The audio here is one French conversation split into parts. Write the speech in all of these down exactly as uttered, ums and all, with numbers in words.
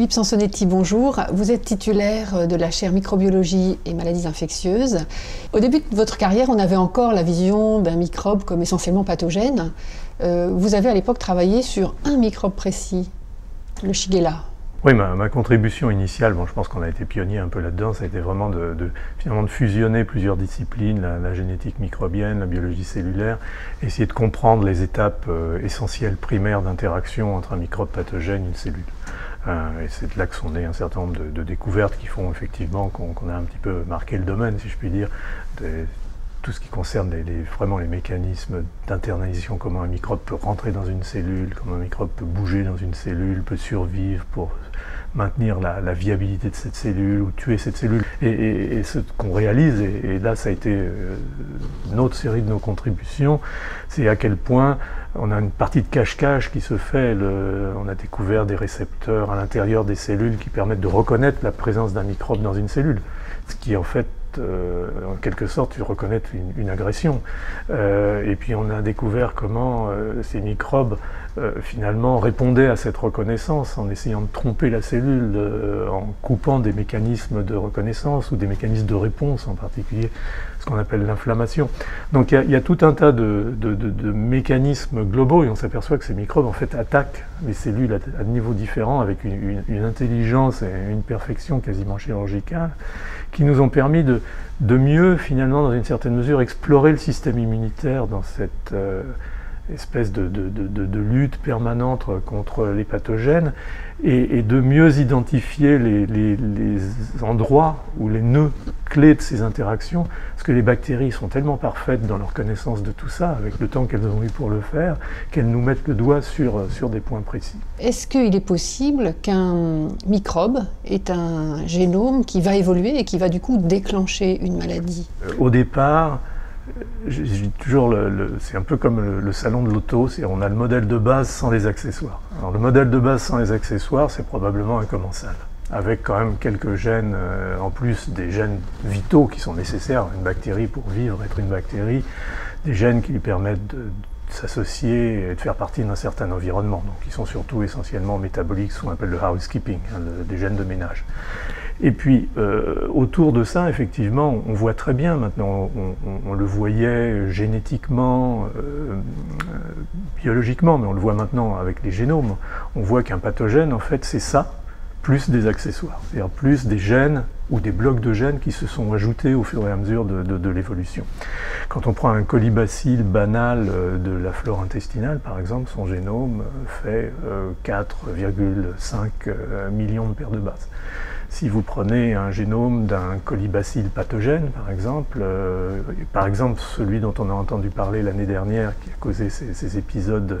Philippe Sansonetti, bonjour. Vous êtes titulaire de la chaire microbiologie et maladies infectieuses. Au début de votre carrière, on avait encore la vision d'un microbe comme essentiellement pathogène. Euh, vous avez à l'époque travaillé sur un microbe précis, le Shigella. Oui, ma, ma contribution initiale, bon, je pense qu'on a été pionnier un peu là-dedans, ça a été vraiment de, de, finalement de fusionner plusieurs disciplines, la, la génétique microbienne, la biologie cellulaire, essayer de comprendre les étapes euh, essentielles primaires d'interaction entre un microbe pathogène et une cellule. Euh, et c'est de là que sont nées un certain nombre de, de découvertes qui font effectivement qu'on qu'on a un petit peu marqué le domaine, si je puis dire, des, tout ce qui concerne les, les, vraiment les mécanismes d'internalisation, comment un microbe peut rentrer dans une cellule, comment un microbe peut bouger dans une cellule, peut survivre pour maintenir la, la viabilité de cette cellule ou tuer cette cellule. Et, et, et ce qu'on réalise, et, et là ça a été euh, une autre série de nos contributions, c'est à quel point on a une partie de cache-cache qui se fait. Le, on a découvert des récepteurs à l'intérieur des cellules qui permettent de reconnaître la présence d'un microbe dans une cellule, ce qui en fait Euh, en quelque sorte, tu reconnais une, une agression. Euh, et puis on a découvert comment euh, ces microbes euh, finalement répondaient à cette reconnaissance en essayant de tromper la cellule, euh, en coupant des mécanismes de reconnaissance ou des mécanismes de réponse, en particulier ce qu'on appelle l'inflammation. Donc il y, y a tout un tas de, de, de, de mécanismes globaux et on s'aperçoit que ces microbes en fait attaquent les cellules à, à niveaux différents avec une, une, une intelligence et une perfection quasiment chirurgicale qui nous ont permis de de mieux, finalement, dans une certaine mesure, explorer le système immunitaire dans cette euh, espèce de, de, de, de lutte permanente contre les pathogènes et, et de mieux identifier les, les, les endroits ou les nœuds clés de ces interactions, parce que les bactéries sont tellement parfaites dans leur connaissance de tout ça, avec le temps qu'elles ont eu pour le faire, qu'elles nous mettent le doigt sur, sur des points précis. Est-ce qu'il est possible qu'un microbe ait un génome qui va évoluer et qui va du coup déclencher une maladie? Au départ, Je, je dis toujours, le, le, c'est un peu comme le, le salon de l'auto, on a le modèle de base sans les accessoires. Alors le modèle de base sans les accessoires, c'est probablement un commensal, avec quand même quelques gènes, euh, en plus des gènes vitaux qui sont nécessaires à une bactérie pour vivre, être une bactérie, des gènes qui lui permettent de, de s'associer et de faire partie d'un certain environnement, donc qui sont surtout essentiellement métaboliques, ce qu'on appelle le housekeeping, hein, le, des gènes de ménage. Et puis, euh, autour de ça, effectivement, on voit très bien maintenant, on, on, on le voyait génétiquement, euh, euh, biologiquement, mais on le voit maintenant avec les génomes, on voit qu'un pathogène, en fait, c'est ça, plus des accessoires, c'est-à-dire plus des gènes ou des blocs de gènes qui se sont ajoutés au fur et à mesure de, de, de l'évolution. Quand on prend un colibacille banal de la flore intestinale, par exemple, son génome fait quatre virgule cinq millions de paires de bases. Si vous prenez un génome d'un colibacille pathogène, par exemple, euh, par exemple celui dont on a entendu parler l'année dernière, qui a causé ces, ces épisodes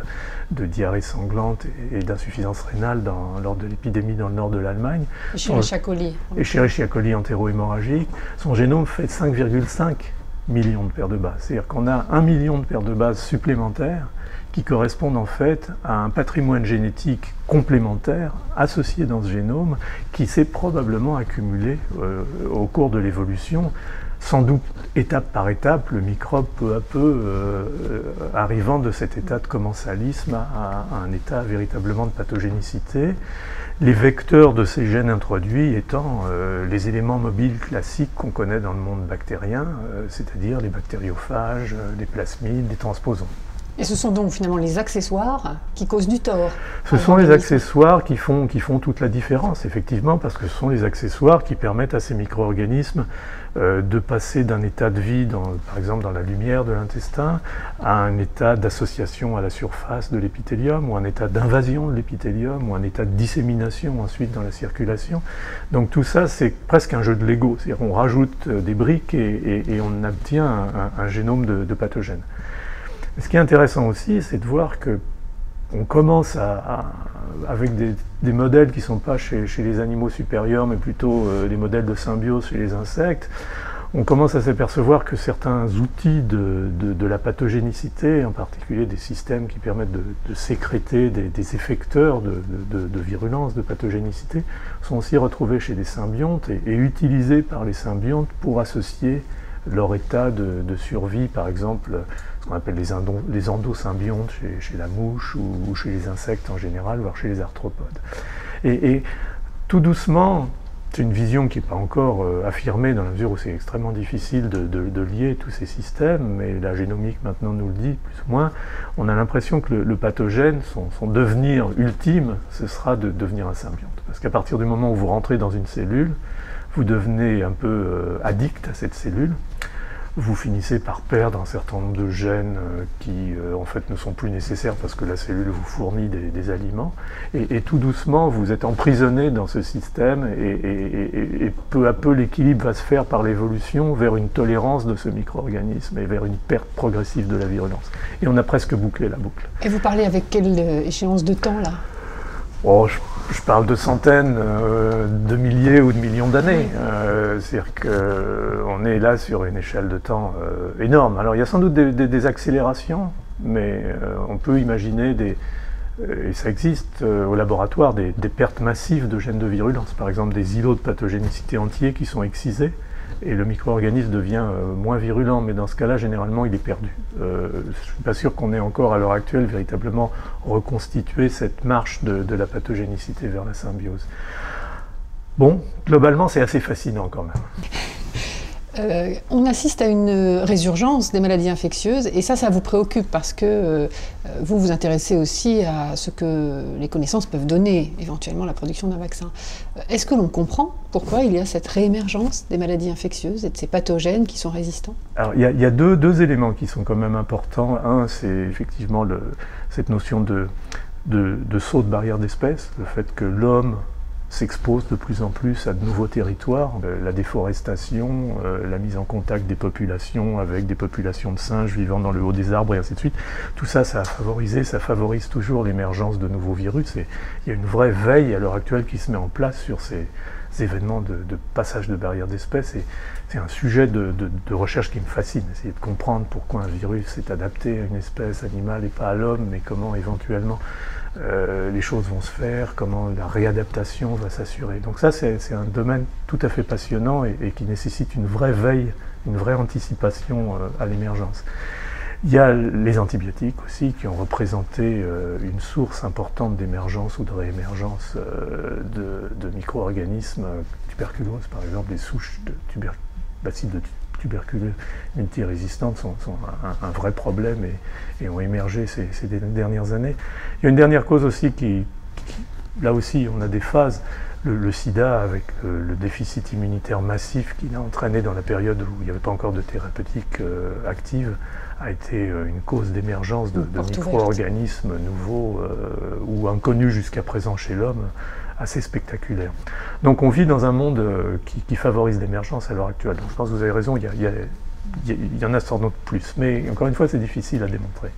de diarrhée sanglante et, et d'insuffisance rénale dans, lors de l'épidémie dans le nord de l'Allemagne. Escherichia coli. Escherichia coli entérohémorragique. Son génome fait cinq virgule cinq millions de paires de bases. C'est-à-dire qu'on a un million de paires de bases supplémentaires qui correspondent en fait à un patrimoine génétique complémentaire associé dans ce génome qui s'est probablement accumulé euh, au cours de l'évolution, sans doute étape par étape, le microbe peu à peu euh, arrivant de cet état de commensalisme à, à un état véritablement de pathogénicité, les vecteurs de ces gènes introduits étant euh, les éléments mobiles classiques qu'on connaît dans le monde bactérien, euh, c'est-à-dire les bactériophages, euh, les plasmides, les transposons. Et ce sont donc finalement les accessoires qui causent du tort. Ce sont les accessoires qui font, qui font toute la différence, effectivement, parce que ce sont les accessoires qui permettent à ces micro-organismes euh, de passer d'un état de vie, dans, par exemple dans la lumière de l'intestin, à un état d'association à la surface de l'épithélium, ou un état d'invasion de l'épithélium, ou un état de dissémination ensuite dans la circulation. Donc tout ça, c'est presque un jeu de Lego, c'est-à-dire on rajoute des briques et, et, et on obtient un, un, un génome de, de pathogène. Ce qui est intéressant aussi, c'est de voir qu'on commence à, à, avec des, des modèles qui ne sont pas chez, chez les animaux supérieurs, mais plutôt euh, des modèles de symbiose chez les insectes. On commence à s'apercevoir que certains outils de, de, de la pathogénicité, en particulier des systèmes qui permettent de, de sécréter des, des effecteurs de, de, de virulence, de pathogénicité, sont aussi retrouvés chez des symbiontes et, et utilisés par les symbiontes pour associer leur état de, de survie, par exemple, ce qu'on appelle les, indo, les endosymbiontes chez, chez la mouche ou, ou chez les insectes en général, voire chez les arthropodes. Et, et tout doucement, c'est une vision qui n'est pas encore euh, affirmée dans la mesure où c'est extrêmement difficile de, de, de lier tous ces systèmes, mais la génomique maintenant nous le dit plus ou moins, on a l'impression que le, le pathogène, son, son devenir ultime, ce sera de devenir un symbionte. Parce qu'à partir du moment où vous rentrez dans une cellule, vous devenez un peu euh, addict à cette cellule, vous finissez par perdre un certain nombre de gènes euh, qui euh, en fait ne sont plus nécessaires parce que la cellule vous fournit des, des aliments, et, et tout doucement vous êtes emprisonné dans ce système, et, et, et, et peu à peu l'équilibre va se faire par l'évolution vers une tolérance de ce micro-organisme et vers une perte progressive de la virulence. Et on a presque bouclé la boucle. Et vous parlez avec quelle euh, échéance de temps là? Oh, je, je parle de centaines, euh, de milliers ou de millions d'années. Euh, C'est-à-dire qu'on est là sur une échelle de temps euh, énorme. Alors il y a sans doute des, des, des accélérations, mais euh, on peut imaginer, des, et ça existe euh, au laboratoire, des, des pertes massives de gènes de virulence. Par exemple des îlots de pathogénicité entiers qui sont excisés, et le micro-organisme devient euh, moins virulent, mais dans ce cas-là, généralement, il est perdu. Euh, je ne suis pas sûr qu'on ait encore, à l'heure actuelle, véritablement reconstitué cette marche de, de la pathogénicité vers la symbiose. Bon, globalement, c'est assez fascinant quand même. Euh, on assiste à une résurgence des maladies infectieuses, et ça, ça vous préoccupe, parce que euh, vous vous intéressez aussi à ce que les connaissances peuvent donner, éventuellement la production d'un vaccin. Est-ce que l'on comprend pourquoi il y a cette réémergence des maladies infectieuses et de ces pathogènes qui sont résistants? Alors, il y a, y a deux, deux éléments qui sont quand même importants. Un, c'est effectivement le, cette notion de, de, de saut de barrière d'espèce, le fait que l'homme s'expose de plus en plus à de nouveaux territoires, la déforestation, la mise en contact des populations avec des populations de singes vivant dans le haut des arbres, et ainsi de suite. Tout ça, ça a favorisé, ça favorise toujours l'émergence de nouveaux virus, et il y a une vraie veille à l'heure actuelle qui se met en place sur ces événements de, de passage de barrières d'espèces, et c'est un sujet de, de, de recherche qui me fascine, essayer de comprendre pourquoi un virus s'est adapté à une espèce animale et pas à l'homme, mais comment éventuellement euh, les choses vont se faire, comment la réadaptation va s'assurer. Donc ça, c'est un domaine tout à fait passionnant, et, et qui nécessite une vraie veille, une vraie anticipation euh, à l'émergence. Il y a les antibiotiques aussi qui ont représenté euh, une source importante d'émergence ou de réémergence euh, de, de micro-organismes, euh, tuberculose par exemple, les souches de tuber bacilles de tuberculose multirésistantes sont, sont un, un vrai problème, et, et ont émergé ces, ces dernières années. Il y a une dernière cause aussi qui, qui là aussi on a des phases. Le, le sida, avec le, le déficit immunitaire massif qu'il a entraîné dans la période où il n'y avait pas encore de thérapeutique euh, active, a été une cause d'émergence de, de micro-organismes nouveaux euh, ou inconnus jusqu'à présent chez l'homme, assez spectaculaire. Donc on vit dans un monde euh, qui, qui favorise l'émergence à l'heure actuelle. Donc je pense que vous avez raison, il y, a, il, y a, il y en a sans doute plus. Mais encore une fois, c'est difficile à démontrer.